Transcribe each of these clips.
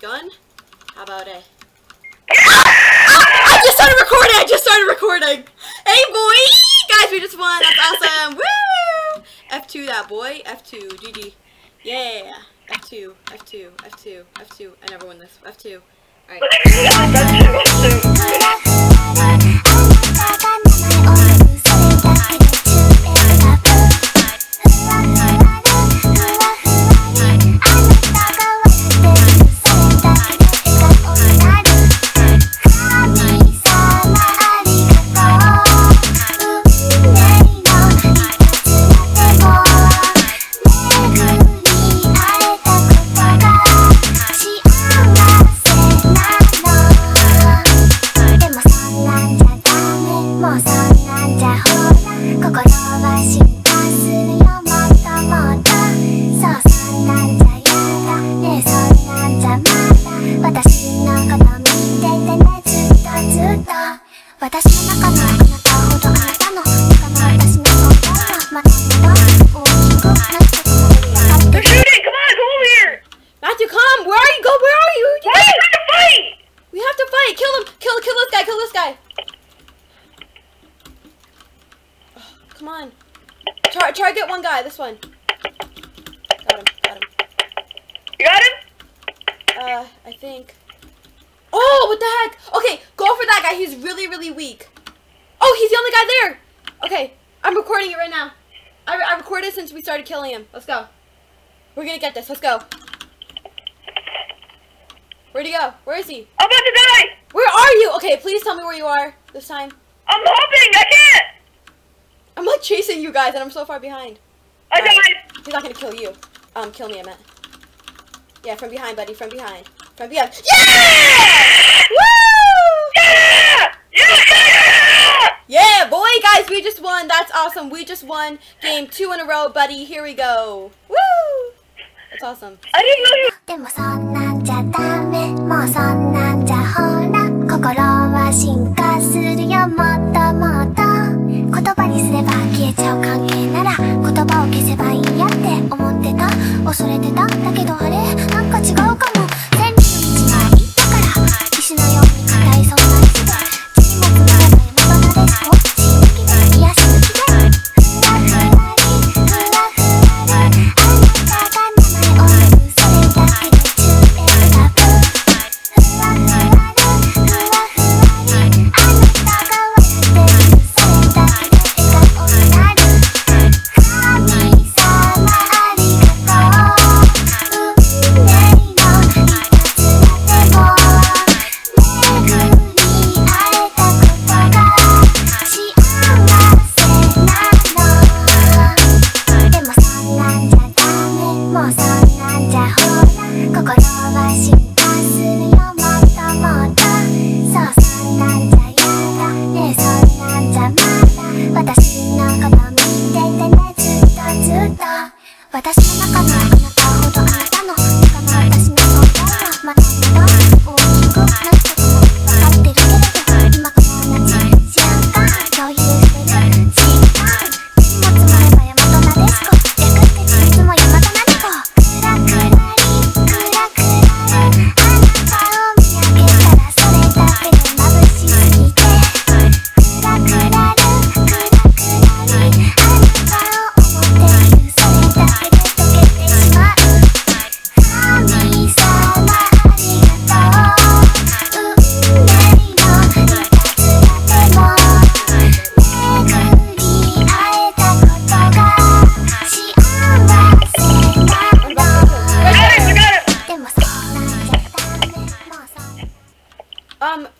begun. How about a... I just started recording! I just started recording! Hey, boy! Guys, we just won! That's awesome! Woo! F2 that boy. F2. GG. Yeah! F2. F2. F2. F2. I never won this. F2. Alright. Try to get one guy, this one. Got him. You got him? I think. Oh, what the heck? Okay, go for that guy. He's really, really weak. Oh, he's the only guy there. Okay, I'm recording it right now. I recorded since we started killing him. Let's go. We're gonna get this. Let's go. Where'd he go? Where is he? I'm about to die. Where are you? Okay, please tell me where you are this time. I'm hoping. I can't. I'm like chasing you guys and I'm so far behind. I died! He's not gonna kill you. Kill me, I meant. Yeah, from behind, buddy, from behind. From behind. Yeah! Woo! Yeah! Yeah! Yeah, boy, guys, we just won. That's awesome. We just won game 2 in a row, buddy. Here we go. Woo! That's awesome. I didn't know you. 言葉にすれば消えちゃう関係なら言葉を消せばいいやって思ってた恐れてただけどあれなんか違うかも天使の道がいいだから石のように硬いそんな人が地にもつまらないもので落ち着きが癒やし好きでふわふわにふわふわあんたが名前を言うそれだけで中英がぶふわふわでふわふわにあなたが笑ってる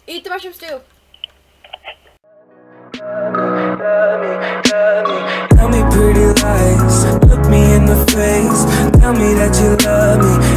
Eat the mushrooms too. Tell me pretty lies. Look me in the face. Tell me that you love me.